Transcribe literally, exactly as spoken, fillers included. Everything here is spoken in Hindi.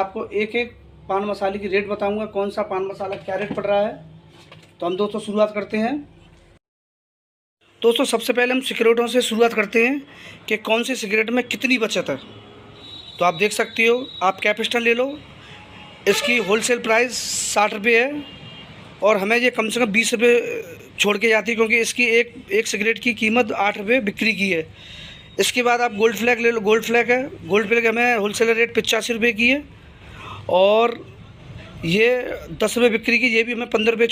आपको एक एक पान मसाले की रेट बताऊंगा, कौन सा पान मसाला क्या रेट पड़ रहा है। तो हम दोस्तों शुरुआत करते हैं। दोस्तों सबसे पहले हम सिगरेटों से शुरुआत करते हैं कि कौन से सिगरेट में कितनी बचत है। तो आप देख सकते हो, आप कैपिटल ले लो, इसकी होलसेल प्राइस साठ रुपये है और हमें ये कम से कम बीस रुपये छोड़ के जाती है, क्योंकि इसकी एक एक सिगरेट की कीमत आठ रुपये बिक्री की है। इसके बाद आप गोल्ड फ्लैग ले लो, गोल्ड फ्लैग है, गोल्ड फ्लैग हमें होलसेल रेट पचासी रुपये की है और ये दस रुपये बिक्री की, ये भी हमें पंद्रह रुपये